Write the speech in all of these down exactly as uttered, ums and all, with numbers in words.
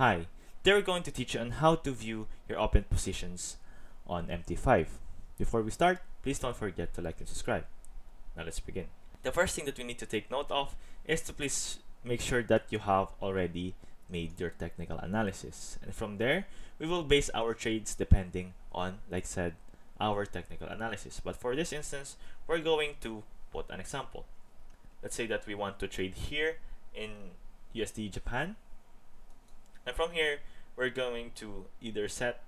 high. They're going to teach you on how to view your open positions on M T five. Before we start, please don't forget to like and subscribe. Now let's begin. The first thing that we need to take note of is to please make sure that you have already made your technical analysis. And from there, we will base our trades depending on, like said, our technical analysis. But for this instance, we're going to put an example. Let's say that we want to trade here in U S D Japan. And from here, we're going to either set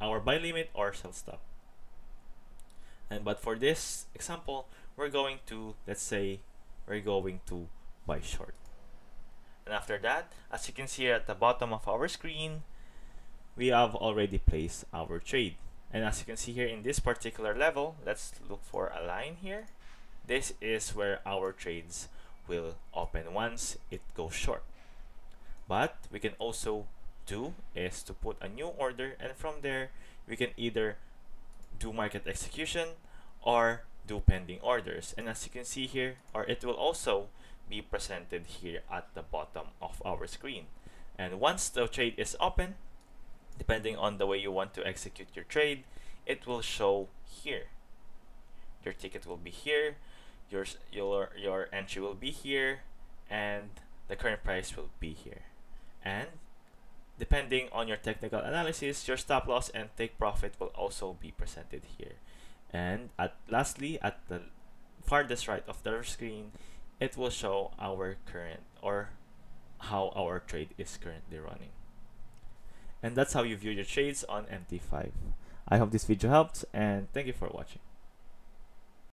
our buy limit or sell stop. And but for this example, we're going to, let's say, we're going to buy short. And after that, as you can see at the bottom of our screen, we have already placed our trade. And as you can see here in this particular level, let's look for a line here. This is where our trades will open once it goes short. But we can also do is to put a new order, and from there we can either do market execution or do pending orders. And as you can see here, or it will also be presented here at the bottom of our screen. And once the trade is open, depending on the way you want to execute your trade, it will show here. Your ticket will be here, your your your entry will be here, and the current price will be here. And depending on your technical analysis, your stop loss and take profit will also be presented here. And at lastly, at the farthest right of the screen, it will show our current, or how our trade is currently running. And that's how you view your trades on M T five. I hope this video helped, and thank you for watching.